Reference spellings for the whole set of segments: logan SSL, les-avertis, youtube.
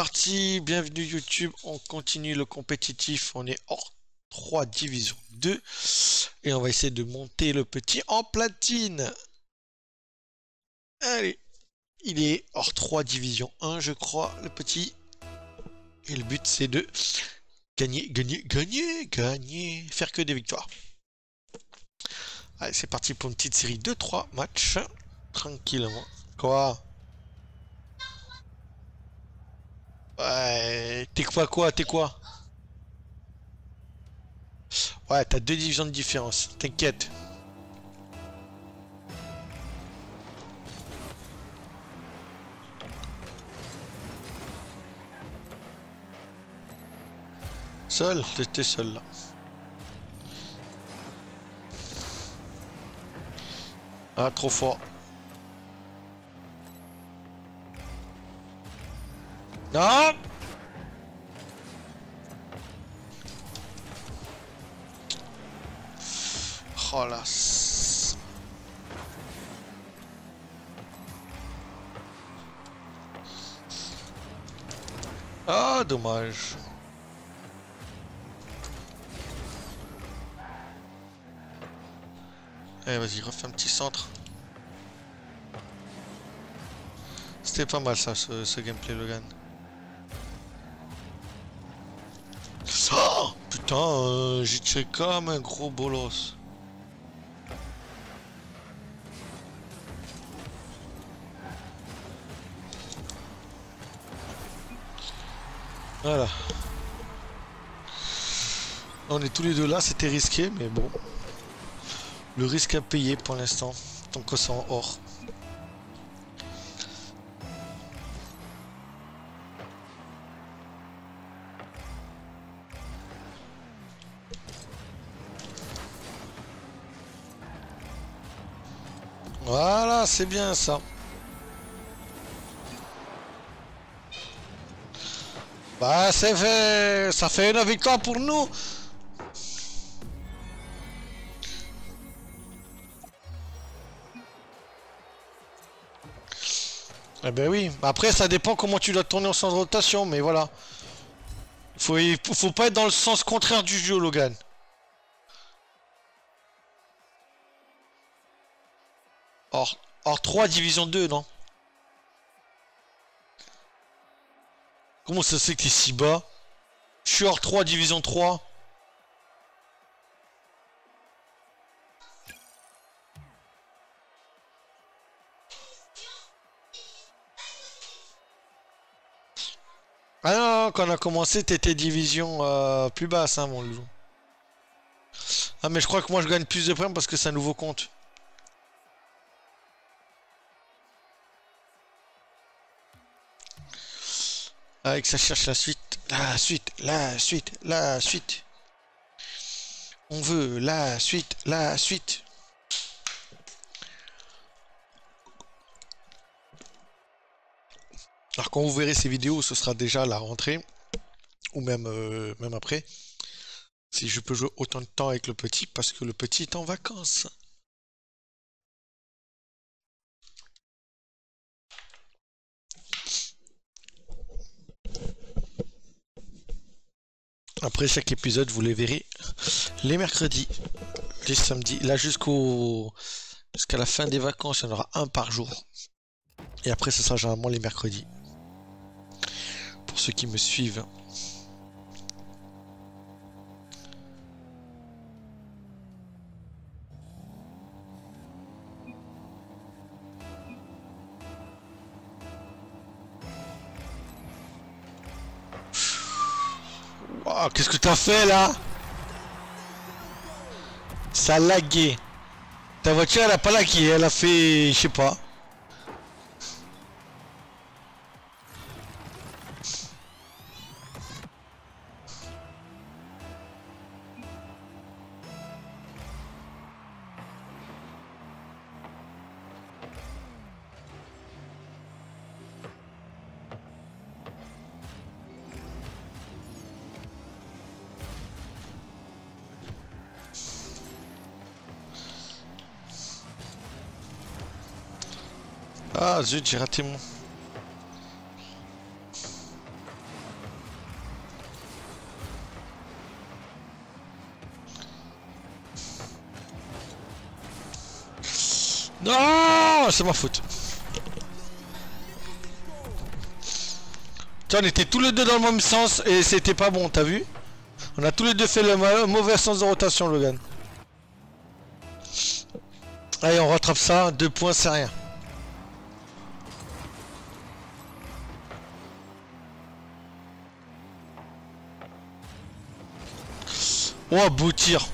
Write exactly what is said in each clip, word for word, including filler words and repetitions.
parti, bienvenue YouTube, on continue le compétitif, on est hors trois division deux et on va essayer de monter le petit en platine. Allez, il est hors trois division un je crois le petit et le but c'est de gagner, gagner, gagner, gagner, faire que des victoires. Allez, c'est parti pour une petite série de trois matchs, tranquillement. Quoi ? Ouais, t'es quoi quoi, t'es quoi? Ouais, t'as deux divisions de différence, t'inquiète. Seul, t'étais seul là. Ah, trop fort. Non! Oh là... Ah, dommage. Allez, vas-y, refais un petit centre. C'était pas mal ça, ce, ce gameplay, Logan. Oh, putain, euh, j'ai tiré comme un gros bolos. Voilà. On est tous les deux là, c'était risqué, mais bon. Le risque à payer pour l'instant, tant qu'on s'en hors. Voilà, c'est bien ça. Bah c'est fait, ça fait une victoire pour nous. Eh ben oui, après ça dépend comment tu dois tourner en sens de rotation, mais voilà. Faut, il faut pas être dans le sens contraire du jeu, Logan. Or, or trois division deux, non? Comment ça c'est que t'es si bas? Je suis hors trois division trois. Ah non, non, quand on a commencé t'étais division euh, plus basse hein mon loup. Ah mais je crois que moi je gagne plus de primes parce que c'est un nouveau compte. Et que ça cherche la suite, la suite, la suite, la suite. On veut la suite, la suite. Alors quand vous verrez ces vidéos, ce sera déjà la rentrée, ou même, euh, même après. Si je peux jouer autant de temps avec le petit, parce que le petit est en vacances. Après chaque épisode, vous les verrez les mercredis, les samedis, là jusqu'au jusqu'à la fin des vacances, il y en aura un par jour. Et après, ce sera généralement les mercredis. Pour ceux qui me suivent. Oh, qu'est-ce que t'as fait là? Ça a lagué. Ta voiture elle a pas lagué, elle a fait... je sais pas. Ah zut, j'ai raté mon... Non, c'est ma faute. Tiens, on était tous les deux dans le même sens et c'était pas bon, t'as vu? On a tous les deux fait le mauvais sens de rotation, Logan. Allez, on rattrape ça. Deux points, c'est rien. Oh, beau tir.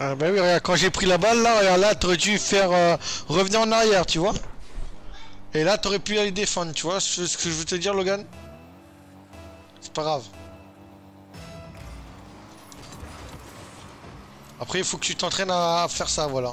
Ah bah oui, regarde, quand j'ai pris la balle, là, regarde, là, t'aurais dû faire euh, revenir en arrière, tu vois. Et là, t'aurais pu aller défendre, tu vois, ce que je veux te dire, Logan. C'est pas grave. Après, il faut que tu t'entraînes à faire ça, voilà.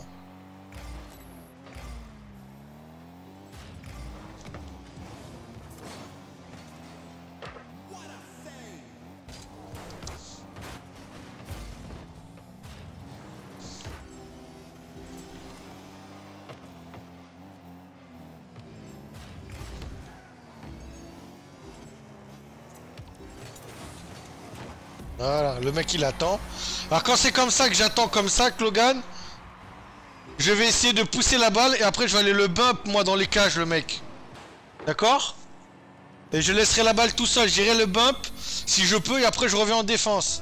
Voilà, le mec il attend. Alors quand c'est comme ça que j'attends comme ça, que Logan, je vais essayer de pousser la balle et après je vais aller le bump moi dans les cages, le mec. D'accord? Et je laisserai la balle tout seul, j'irai le bump si je peux et après je reviens en défense.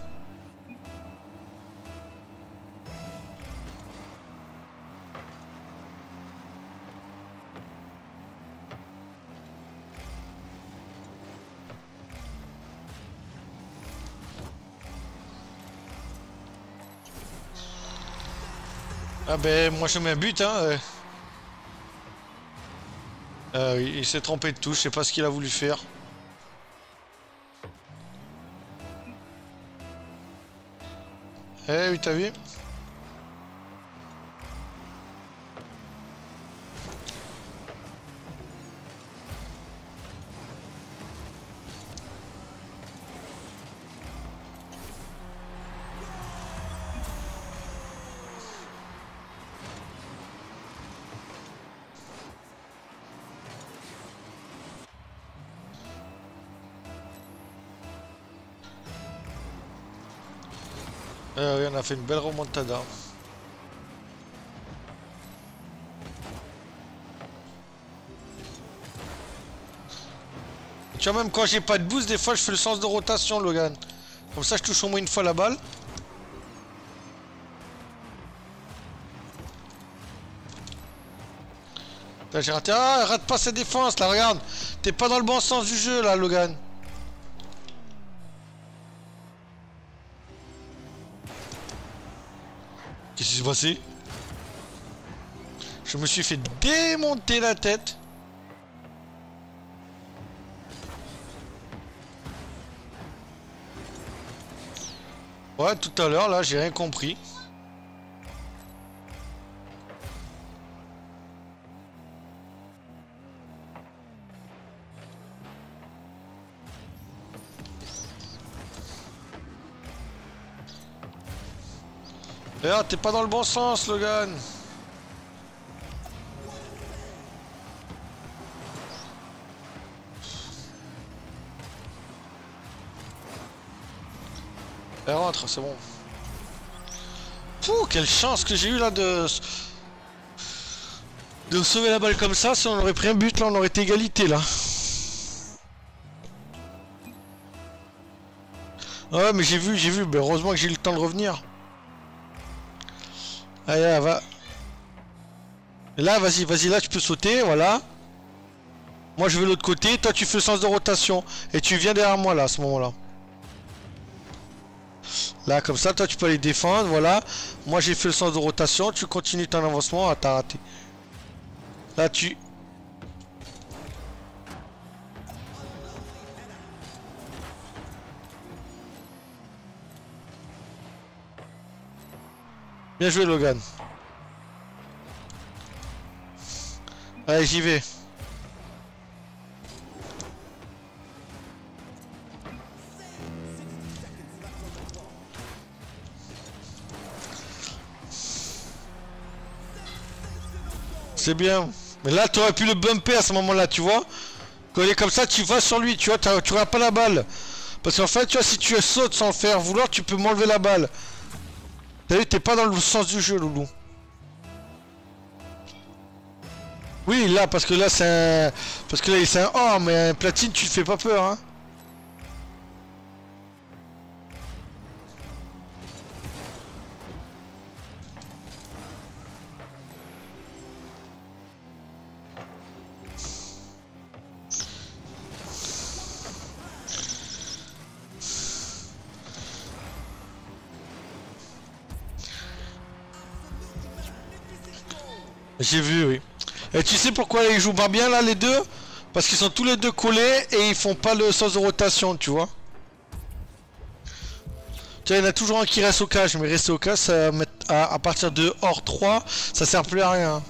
Ah ben moi je mets un but hein. Euh, euh il, il s'est trompé de touche, je sais pas ce qu'il a voulu faire. Eh oui, t'as vu? Euh, oui, on a fait une belle remontada. Tu vois, même quand j'ai pas de boost, des fois je fais le sens de rotation, Logan. Comme ça, je touche au moins une fois la balle. Là, j'ai raté. Ah, rate pas sa défense, là, regarde. T'es pas dans le bon sens du jeu, là, Logan. Qu'est-ce qui s'est passé? Je me suis fait démonter la tête. Ouais, tout à l'heure, là, j'ai rien compris. Regarde, t'es pas dans le bon sens, Logan. Elle rentre, c'est bon. Pouh, quelle chance que j'ai eu là de... de sauver la balle comme ça. Si on aurait pris un but, là, on aurait été égalité, là. Ouais, mais j'ai vu, j'ai vu. Mais heureusement que j'ai eu le temps de revenir. Allez, là, va. Là, vas-y, vas-y, là, tu peux sauter, voilà. Moi, je vais de l'autre côté. Toi, tu fais le sens de rotation. Et tu viens derrière moi, là, à ce moment-là. Là, comme ça, toi, tu peux les défendre, voilà. Moi, j'ai fait le sens de rotation. Tu continues ton avancement. Ah, t'as raté. Là, tu... Bien joué, Logan. Allez, j'y vais. C'est bien. Mais là, tu aurais pu le bumper à ce moment-là, tu vois. Quand il est comme ça, tu vas sur lui, tu vois. Tu n'auras pas la balle. Parce qu'en fait, tu vois, si tu sautes sans le faire vouloir, tu peux m'enlever la balle. T'as vu, t'es pas dans le sens du jeu, loulou. Oui, là, parce que là, c'est un... Parce que là, c'est un or, mais un platine, tu te fais pas peur, hein. J'ai vu, oui. Et tu sais pourquoi ils jouent pas bien là, les deux? Parce qu'ils sont tous les deux collés et ils font pas le sens de rotation, tu vois. Tu vois, il y en a toujours un qui reste au cache, mais rester au cache, ça, à, à partir de hors trois, ça sert plus à rien.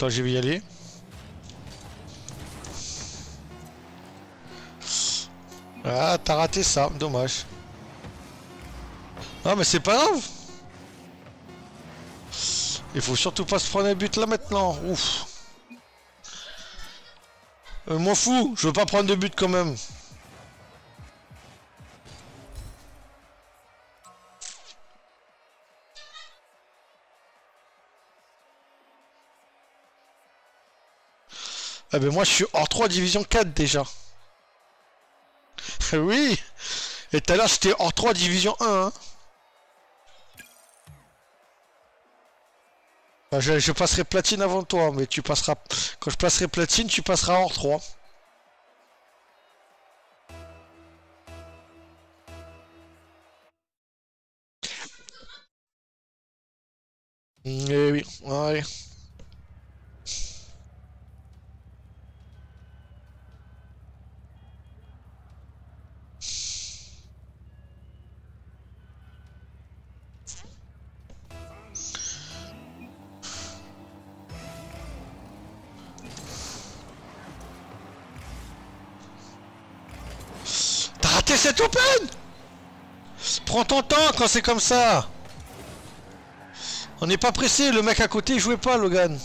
Attends, je vais y aller. Ah, t'as raté ça, dommage. Ah, mais c'est pas grave. Il faut surtout pas se prendre un but là maintenant. Ouf. Euh, m'en fous, je veux pas prendre de but quand même. Ah ben moi je suis hors trois division quatre déjà. Oui. Et tout à l'heure j'étais hors trois division un. Hein. Enfin, je, je passerai platine avant toi, mais tu passeras... Quand je passerai platine, tu passeras hors trois. Et oui, allez. C'est open. Prends ton temps quand c'est comme ça. On n'est pas pressé. Le mec à côté il jouait pas, Logan.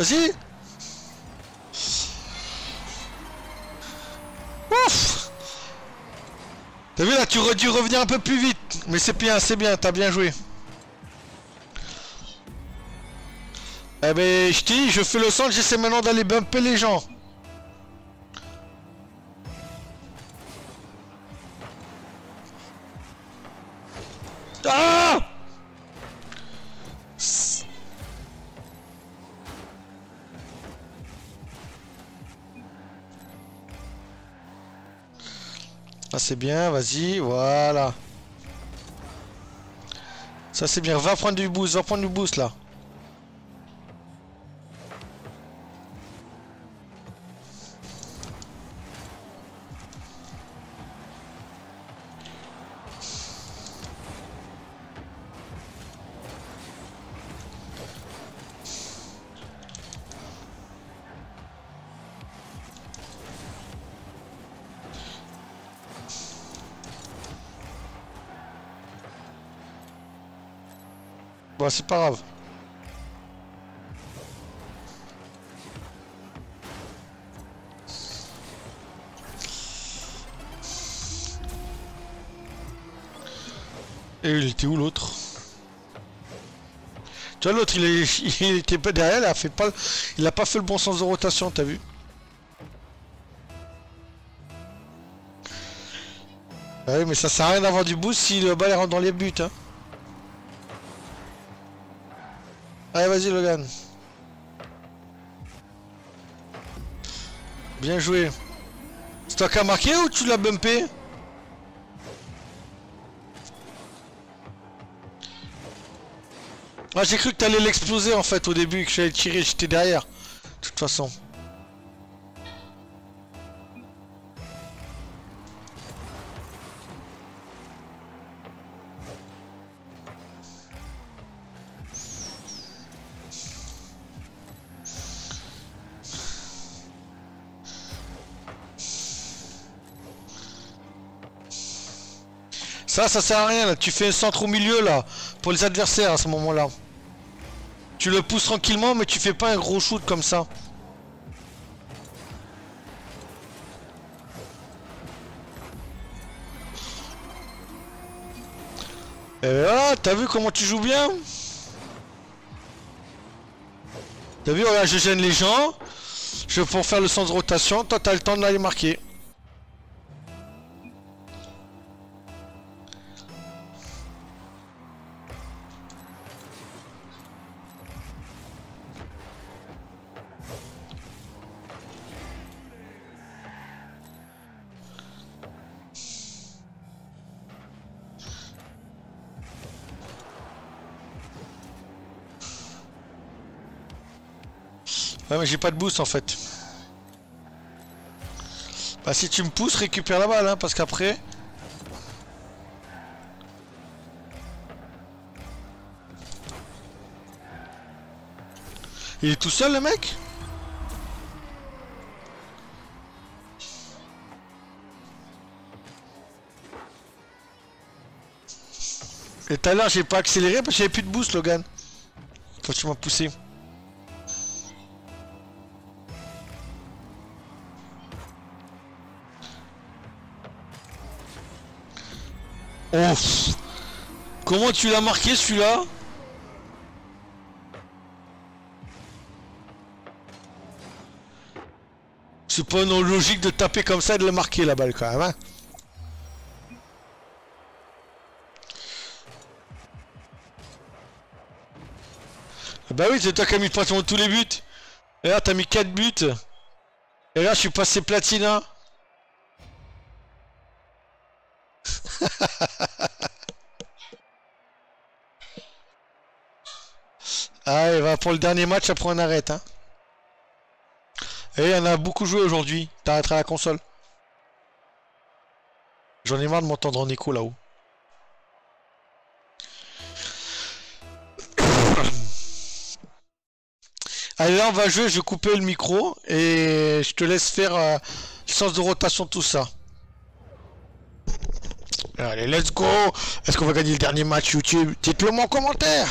Vas-y. Ouf. T'as vu là, tu aurais dû revenir un peu plus vite. Mais c'est bien, c'est bien, t'as bien joué. Eh ben, je dis, je fais le sens, j'essaie maintenant d'aller bumper les gens. Ah! Ah, c'est bien, vas-y, voilà. Ça c'est bien, va prendre du boost, va prendre du boost là. Bon, c'est pas grave. Et il était où l'autre? Tu vois, l'autre, il, est... il était pas derrière, il a fait pas... il a pas fait le bon sens de rotation, t'as vu? Oui, mais ça sert à rien d'avoir du boost si le bal rentre dans les buts. Hein. Allez, vas-y, Logan. Bien joué. C'est toi qui as marqué ou tu l'as bumpé? Ah, j'ai cru que t'allais l'exploser en fait au début, que j'allais tirer, j'étais derrière. De toute façon. Ça, ça sert à rien là, tu fais un centre au milieu là, pour les adversaires à ce moment là. Tu le pousses tranquillement mais tu fais pas un gros shoot comme ça. Et voilà, t'as vu comment tu joues bien? T'as vu, voilà, je gêne les gens, je pour faire le sens de rotation, toi t'as le temps de l'aller marquer. Ouais, mais j'ai pas de boost en fait. Bah si tu me pousses, récupère la balle hein, parce qu'après... Il est tout seul le mec? Et tout à l'heure j'ai pas accéléré parce que j'avais plus de boost, Logan. Faut que tu m'as poussé. Oh, comment tu l'as marqué celui-là? C'est pas non logique de taper comme ça et de le marquer la balle quand même. Hein, bah oui, c'est toi qui as mis pratiquement tous les buts. Et là, t'as mis quatre buts. Et là, je suis passé platine. Hein. Ah, il va pour le dernier match, après on arrête. Hein. Et on a beaucoup joué aujourd'hui. T'arrêteras la console. J'en ai marre de m'entendre en écho là-haut. Allez, là on va jouer. Je vais couper le micro et je te laisse faire euh, le sens de rotation, tout ça. Allez, let's go! Est-ce qu'on va gagner le dernier match YouTube? Dites-le moi en commentaire!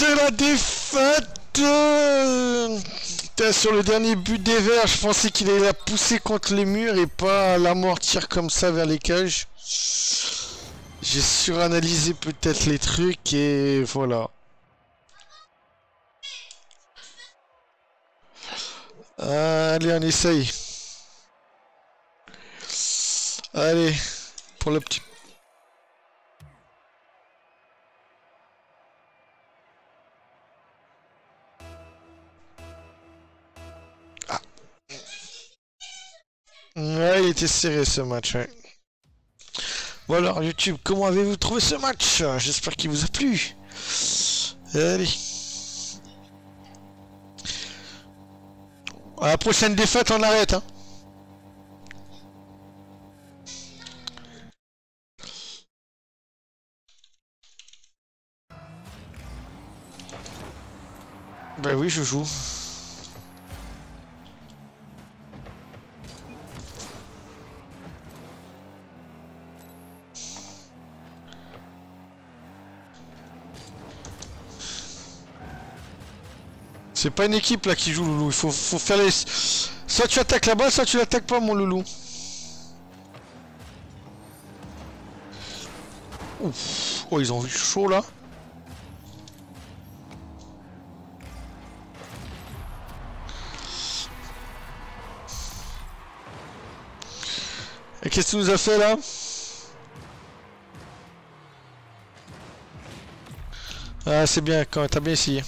c'est la défaite. Putain, sur le dernier but des Verts, je pensais qu'il allait la pousser contre les murs et pas l'amortir comme ça vers les cages. J'ai suranalysé peut-être les trucs et voilà. Allez, on essaye. Allez, pour le petit... Ah. Ouais, il était serré ce match, ouais. Bon alors, YouTube, comment avez-vous trouvé ce match? J'espère qu'il vous a plu. Allez. À la prochaine défaite, on arrête, hein. Ben oui, je joue. C'est pas une équipe là qui joue, loulou. Il faut, faut faire les... Soit tu attaques la balle, soit tu l'attaques pas, mon loulou. Ouf. Oh, ils ont eu chaud là. Et qu'est-ce que tu nous as fait là? Ah, c'est bien, quand t'as bien essayé.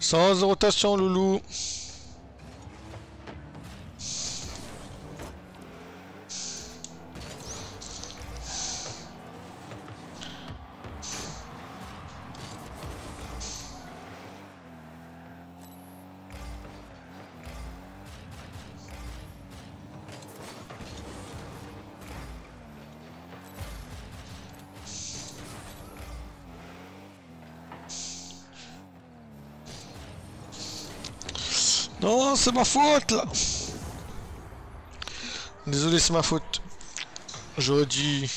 Sans rotation, loulou. Non, c'est ma faute là. Désolé, c'est ma faute. J'aurais dit...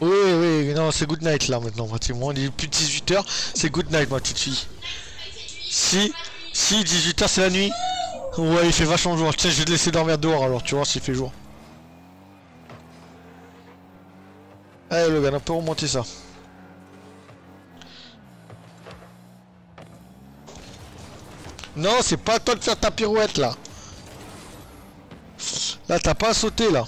Oui, oui, non, c'est good night là maintenant. Pratiquement, on est plus de dix-huit heures, c'est good night ma petite fille. Si, si, dix-huit heures c'est la nuit. Ouais, il fait vachement jour. Tiens, je vais te laisser dormir dehors alors, tu vois, s'il fait jour. Allez, Logan, on peut remonter ça. Non, c'est pas à toi de faire ta pirouette, là. Là, t'as pas à sauter, là.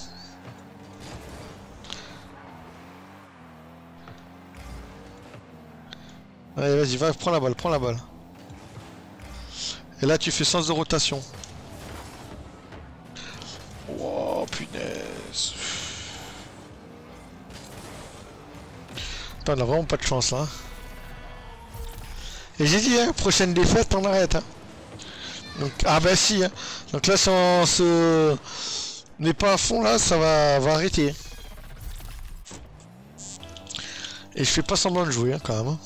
Allez, vas-y, va, prends la balle, prends la balle. Et là, tu fais sens de rotation. Wow, punaise. Putain, on a vraiment pas de chance, là. Et j'ai dit, hein, prochaine défaite, on arrête, hein. Donc, ah bah si, hein. Donc là si on se n'est pas à fond là, ça va, va arrêter. Et je fais pas semblant de jouer hein, quand même.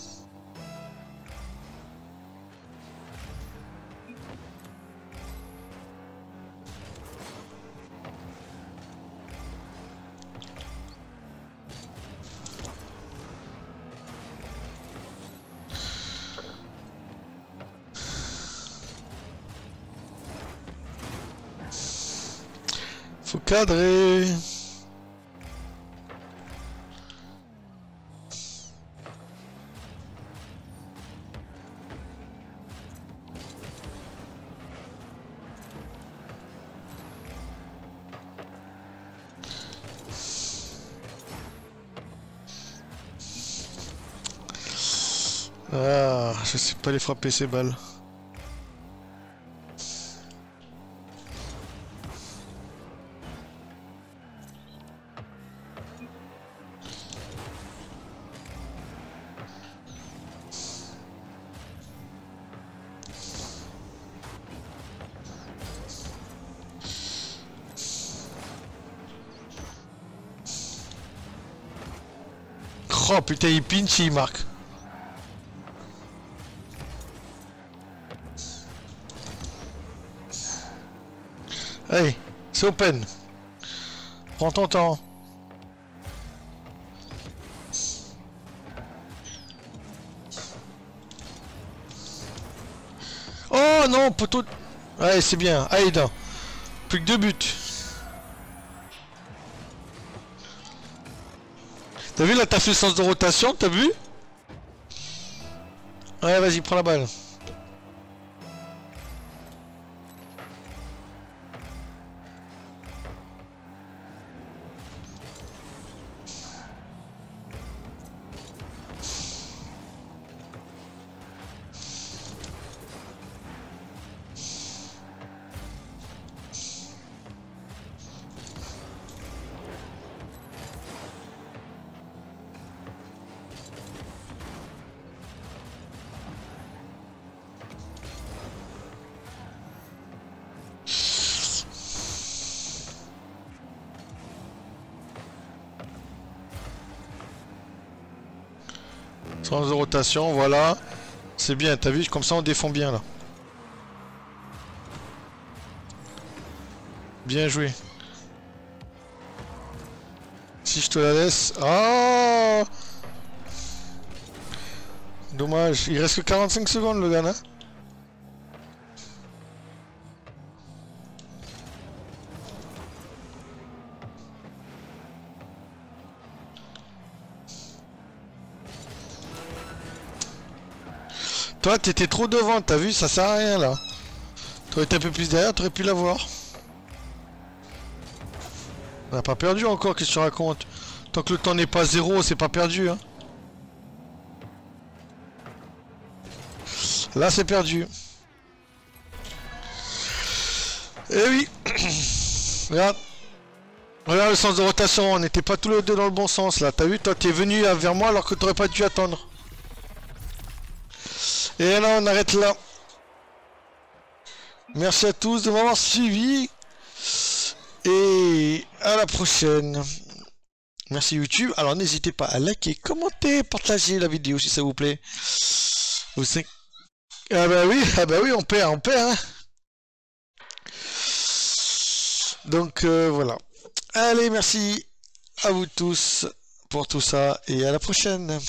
Faut cadrer. Ah, je sais pas les frapper ces balles. Oh putain, il pinche et il marque. Allez, c'est open. Prends ton temps. Oh non, poteau. Allez, c'est bien. Allez, d'un. Plus que deux buts. T'as vu, là, t'as fait le sens de rotation, t'as vu? Ouais, vas-y, prends la balle. De rotation, voilà, c'est bien, t'as vu, comme ça on défend bien là. Bien joué. Si je te la laisse, ah, dommage, il reste que quarante-cinq secondes le gars, hein. Toi, t'étais trop devant, t'as vu, ça sert à rien, là. T'aurais été un peu plus derrière, t'aurais pu l'avoir. On n'a pas perdu encore, qu'est-ce que tu racontes? Tant que le temps n'est pas zéro, c'est pas perdu, hein. Là, c'est perdu. Eh oui. Regarde. Regarde le sens de rotation, on n'était pas tous les deux dans le bon sens, là. T'as vu, toi, t'es venu vers moi alors que t'aurais pas dû attendre. Et là, on arrête là. Merci à tous de m'avoir suivi. Et à la prochaine. Merci YouTube. Alors, n'hésitez pas à liker, commenter, partager la vidéo si ça vous plaît. Vous savez... Ah bah oui, ah bah oui, on perd, on perd. Hein, donc, euh, voilà. Allez, merci à vous tous pour tout ça. Et à la prochaine.